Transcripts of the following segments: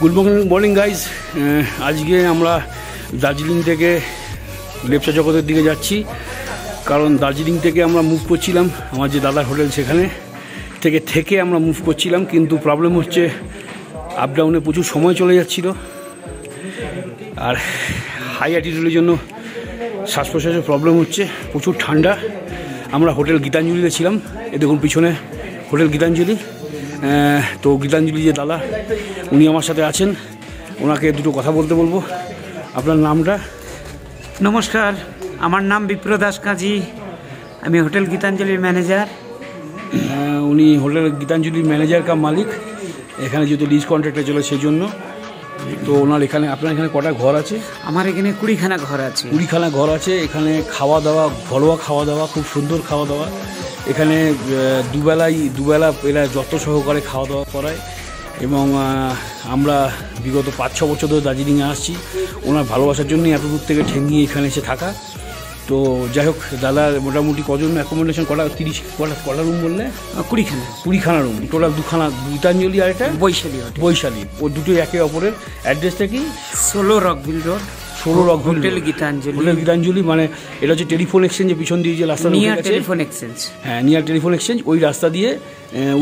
Good morning morning guys आज के आमरा दार्जिलिंग थेके लेपचा जगतेर दिके जाচ্ছি कारण दार्जिलिंग थेके आमरा मुव करছিলাম आमार जे दादार होटेल सेखाने थेके थेके आमरा मुव करছিলাম किन्तु प्रॉब्लम होच्छे आप डाउने प्रचुर समय चले जाচ্ছিলো आर हाई एटिट्यूडेर जोन्नो श्वास प्रश्वासेर प्रॉब्लम होच्छे प्रचुर ठंडा आमरा होटेल गीतांजलिते छिलाम ए देखुन पिछने होटेल गीतांजलि तो गीतांजलि जे दादा उनी आमार साथे आछेन ओनाके दुटो कथा बोलते बोलबो आपनार नामटा नमस्कार आमार नाम विप्र दास काजी आमी होटेल गीतांजलि मैनेजार उनी होटेल गीतांजलि मैनेजार का मालिक एखाने जेहेतु लीज कन्ट्रैक्टे चले सेइजोन्नो तो ओनार एखाने आपनार एखाने कटा घर आछे आमार एखाने 20खाना घर आछे 20खाना घर आछे एखाने खावा दावा घरोया खावा दावा खूब सुंदर खावा दावा एखाने दुबेला एरा जत्न सहकारे खावा दावा कराय এবং আমরা বিগত ৫-৬ বছর ধরে দার্জিলিংয়ে আসছি ওনার ভালোবাসার জন্য এত দূর থেকে ঠেঙ্গিয়ে এখানে এসে থাকা তো যাই হোক দাদার মোটামুটি কজন অ্যাকোমোডেশন কটা 30 কটা রুম বললে 20খানা রুম টোটাল দুখানা গীতাঞ্জলি আর এটা বৈশালী ও দুটোই একে অপরের অ্যাড্রেসটা কি 16 Rockville road 16 Rockville hotel Gitanjali মানে এটা হচ্ছে টেলিফোন এক্সচেঞ্জের পিছন দিয়ে যে রাস্তা নিয়ে টেলিফোন এক্সচেঞ্জ হ্যাঁ নিয়ার টেলিফোন এক্সচেঞ্জ ওই রাস্তা দিয়ে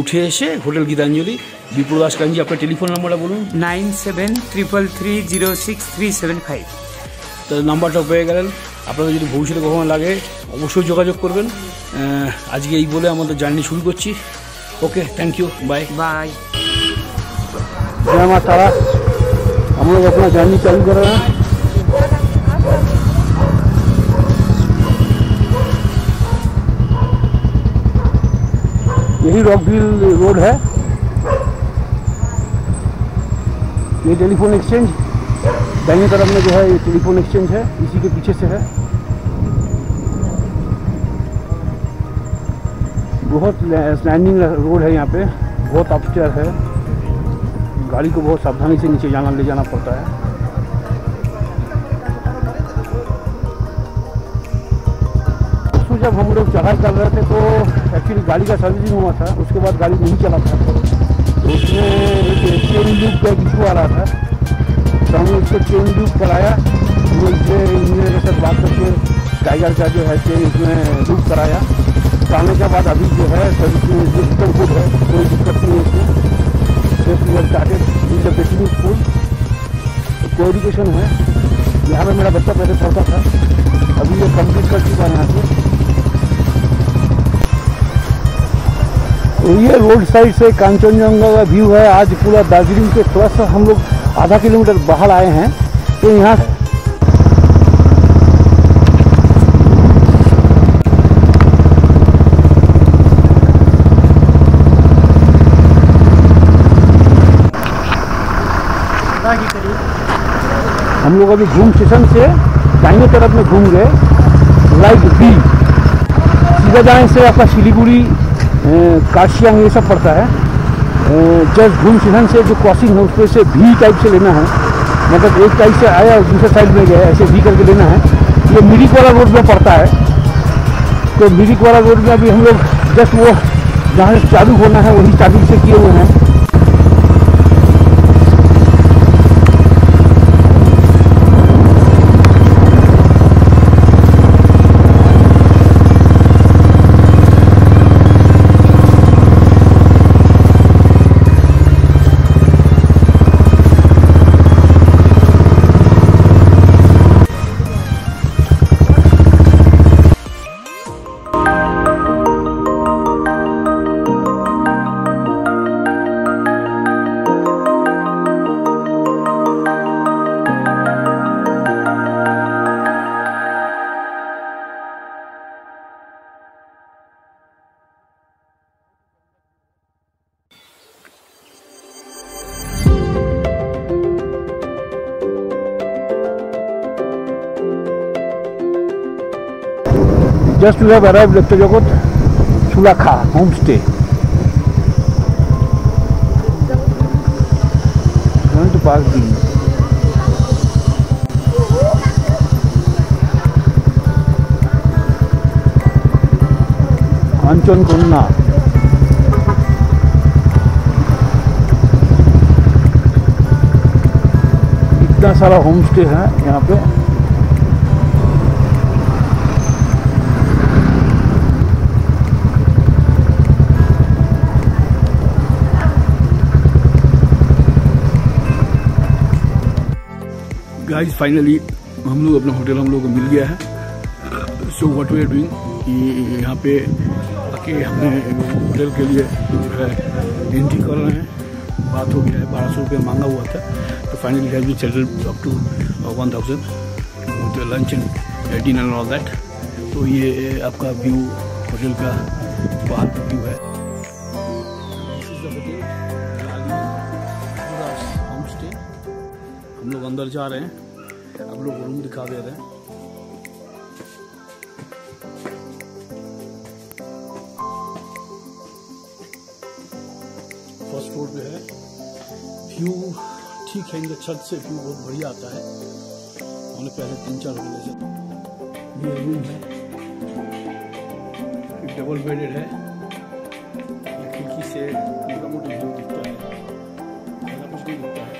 উঠে এসে হোটেল গীতাঞ্জলি विप्र दास कांजी आपका टेलीफोन नंबर बोलो 9733306375 तो नंबर तो पे गल अपना जो भविष्य कखो लागे अवश्य जोगाजोग करबें आज के ये जार्नी शुरू करछि okay thank you bye bye जय माँ तारा हम लोग अपना जार्नी चालू कर रहे हैं यही रॉकविल रोड है ये टेलीफोन एक्सचेंज दाहिने तरफ में जो है ये टेलीफोन एक्सचेंज है इसी के पीछे से है बहुत स्लैंडिंग रोड है यहाँ पे बहुत अपस्टेयर है गाड़ी को बहुत सावधानी से नीचे जाना ले जाना पड़ता है जब हम लोग चढ़ाई कर रहे थे तो एक्चुअली गाड़ी का सर्विसिंग हुआ था उसके बाद गाड़ी नहीं चला था उसमें एक चेन लूप का इशू आ रहा था तो हमने उसको चेन लूप कराया इंजीनियर के साथ बात करके टाइगर का जो है चेन इसमें लूप कराया कराने के बाद अभी जो है सर्विस एकदम गुड है कोई दिक्कत नहीं है इसमें स्कूल कोएजुकेशन है यहाँ पर मेरा बच्चा पहले पढ़ता था अभी ये कंप्लीट कर चुका है यहाँ से ये रोड साइड से कांचनजंगा का व्यू है। आज पूरा दार्जिलिंग के थोड़ा सा हम लोग आधा किलोमीटर बाहर आए हैं तो यहाँ हम लोग अभी घूम स्टेशन से दाहिने तरफ में घूम गए लाइट बी सीधा जाए से आपका सिलीगुड़ी काशियांग ये सब पड़ता है जस्ट घूम स्टेशन से जो क्रॉसिंग है उसमें से वी टाइप से लेना है मतलब एक टाइप से आया और दूसरे साइड में गया ऐसे वी करके लेना है ये मिरिकवाड़ा रोड में पड़ता है तो मिरिकवाड़ा रोड में अभी हम लोग जस्ट वो जहाँ से चालू होना है वही चालू से किए हुए हैं Just we have arrived Lepchajagat Chulakha homestay. Going to park these. Kanchan Konna. इतना सारा होम स्टे है यहाँ पे। गाइस फाइनली हम लोग अपना होटल हम लोग को मिल गया है। So what we are doing, यहाँ पे आके हमने होटल के लिए जो है एंट्री कर रहे हैं। बात हो गया है, 1200 रुपये मांगा हुआ था, तो finally has be settled up to 1000 with lunch and dinner and all that. तो ये आपका व्यू होटल का बाहर का व्यू है। हम लोग अंदर जा रहे हैं, हम लोग रूम दिखा दे रहे हैं। फर्स्ट फ्लोर पे है, व्यू ठीक है, इनके छत से व्यू बहुत बढ़िया आता है। हमने पहले 3-4 होटल से ये रूम है, एक डबल बेडेड है, खिड़की से मोटा मोटा व्यू दिखता है, ऐसा कुछ नहीं दिखता है,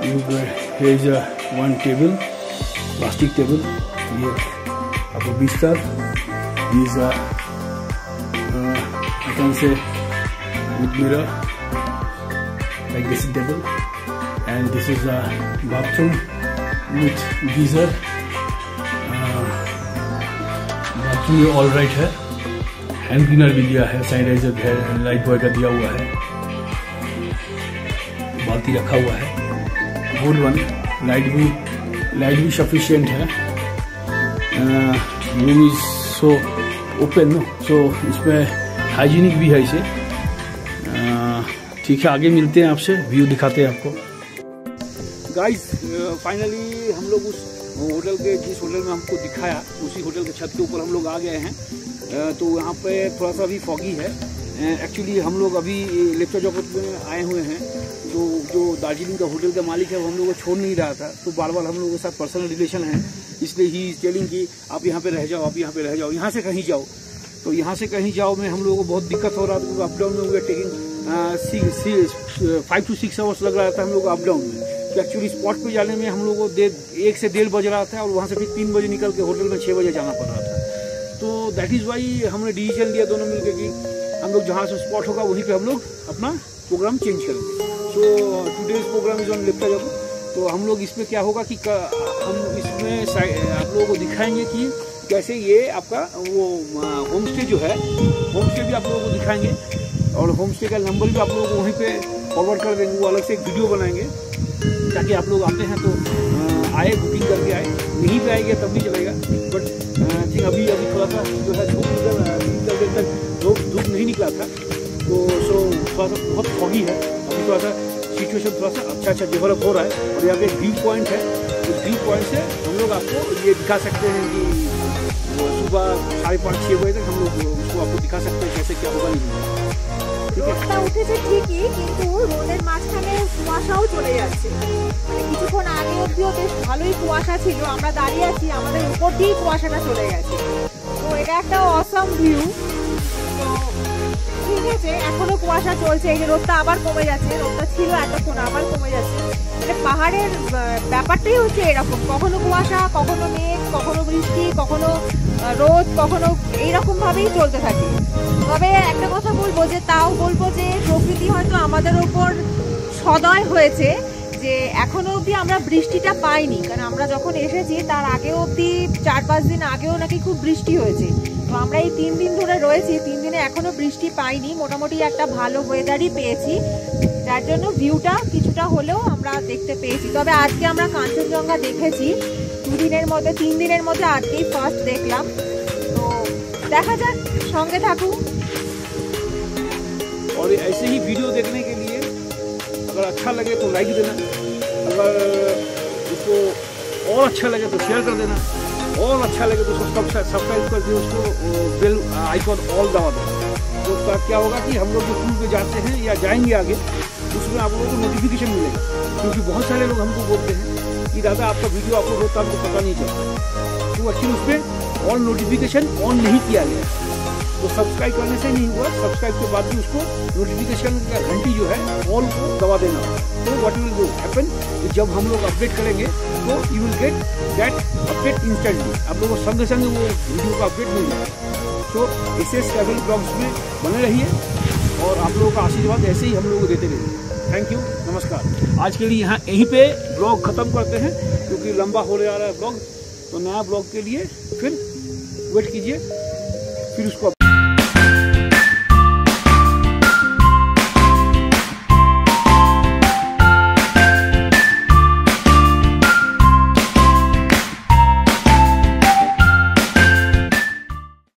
व्यू दिखता है। ये is one table, plastic table, ये आपको बिस्तर is I can say with mirror like this table, and this is a bathroom with geyser. Bathroom में all right है, hand cleaner भी दिया है, sanitizer है, light boy का दिया हुआ है, बाल्टी रखा हुआ है, good one, light भी sufficient है, room is so open, so इसमें हाइजीनिक भी है इसे। ठीक है, आगे मिलते हैं आपसे, व्यू दिखाते हैं आपको। गाइस फाइनली हम लोग उस होटल के, जिस होटल में हमको दिखाया, उसी होटल के छत के ऊपर हम लोग आ गए हैं। तो यहाँ पे थोड़ा सा भी फॉगी है। एक्चुअली हम लोग अभी लेप्चाजगत में आए हुए हैं, जो दार्जिलिंग का होटल का मालिक है वो हम लोग को छोड़ नहीं रहा था, तो बार बार हम लोगों के साथ पर्सनल रिलेशन है, इसलिए ही टेलिंग कि आप यहाँ पर रह जाओ, आप यहाँ पर रह जाओ, यहाँ से कहीं जाओ, तो यहाँ से कहीं जाओ में हम लोगों को बहुत दिक्कत हो रहा था, क्योंकि अप डाउन में हुआ टेकिंग 5 to 6 आवर्स लग रहा था हम लोग अप डाउन में। तो एक्चुअली स्पॉट पे जाने में हम लोगों को 1 से 1.5 बज रहा था, और वहाँ से फिर 3 बजे निकल के होटल में 6 बजे जाना पड़ रहा था। तो दैट इज़ वाई हमने डिसीजन लिया दोनों मिलकर कि हम लोग जहाँ से स्पॉट होगा वहीं पर हम लोग अपना प्रोग्राम चेंज करेंगे। So today's program is on Lepchajagat. तो हम लोग इसमें क्या होगा कि हम इसमें आप लोगों को दिखाएंगे कि कैसे ये आपका वो होम स्टे जो है, होम स्टे भी आप लोगों को दिखाएंगे, और होम स्टे का नंबर भी आप लोगों को वहीं पे फॉरवर्ड कर देंगे, वो अलग से एक वीडियो बनाएंगे ताकि आप लोग आते हैं तो आए, बुकिंग करके आए, नहीं भी आएंगे तब भी चलेगा। बट आई थिंक अभी थोड़ा सा जो है धूप नहीं निकला था, तो सो थोड़ा सा बहुत फॉगी है, अभी थोड़ा सा सिचुएशन थोड़ा सा अच्छा अच्छा डेवलप हो रहा है। और यहाँ पे व्यू पॉइंट है, उस व्यू पॉइंट से हम लोग आपको ये दिखा सकते हैं कि सुबह 5:30-6 बजे तक हम लोग उसको आपको दिखा सकते हैं कैसे क्या होगा। ঠিক আছে, এখনো কুয়াশা চলছে, এই যে রোদটা আবার কমে যাচ্ছে, রোদটা ছিল এতক্ষণ আবার কমে যাচ্ছে। মানে পাহাড়ের ব্যাপারটাই হচ্ছে এরকম, কখনো কুয়াশা, কখনো মেঘ, কখনো বৃষ্টি, কখনো রোদ, কখনো এইরকম ভাবেই চলতে থাকে। তবে একটা কথা বলবো, যে তাও বলবো যে প্রকৃতি হয়তো আমাদের ওপর সদয় হয়েছে, যে এখনো অবধি আমরা বৃষ্টিটা পাইনি, কারণ আমরা যখন এসেছি তার আগে অবধি 4-5 দিন আগেও নাকি খুব বৃষ্টি হয়েছে। তো আমরা এই 3 দিন ধরে রয়েছি, 3 দিনে এখনো বৃষ্টি পাইনি, মোটামুটি একটা ভালো ওয়েদারই পেয়েছি, যার জন্য ভিউটা কিছুটা হলেও আমরা দেখতে পেয়েছি। তবে আজকে আমরা কাঞ্চনজঙ্ঘা দেখেছি 2 দিনের মধ্যে, 3 দিনের মধ্যে আজকেই ফার্স্ট দেখলাম। তো দেখা যাক, সঙ্গে থাকুন। और ऐसे ही वीडियो देखने के लिए अगर अच्छा लगे तो लाइक देना, अगर इसको और अच्छा लगे तो शेयर कर देना, और अच्छा लगे तो उसको सब्सक्राइब कर दिए, उसको बेल आइकॉन ऑल दबा दो। तो उसका क्या होगा कि हम लोग जो टूर पे जाते हैं या जाएंगे आगे, उसमें आप लोगों को नोटिफिकेशन मिलेगा, क्योंकि बहुत सारे लोग हमको बोलते हैं कि दादा आपका वीडियो आपको रोकता हमको पता नहीं चलता, तो एक्चुअली उस पर ऑल नोटिफिकेशन ऑन नहीं किया गया। वो सब्सक्राइब करने से नहीं हुआ, सब्सक्राइब के बाद भी उसको नोटिफिकेशन का घंटी जो है ऑल को दबा देना। तो व्हाट विल डू हैपन, जब हम लोग अपडेट करेंगे तो you will get that update instantly, आप लोगों को संग संग वो वीडियो का अपडेट मिल जाएगा। तो ऐसे ट्रैवल ब्लॉग्स में बने रहिए और आप लोगों का आशीर्वाद ऐसे ही हम लोगों को देते रहिए। थैंक यू, नमस्कार। आज के लिए यहाँ यहीं पे ब्लॉग ख़त्म करते हैं क्योंकि लंबा हो जा रहा है ब्लॉग। तो नया ब्लॉग के लिए फिर वेट कीजिए, फिर उसको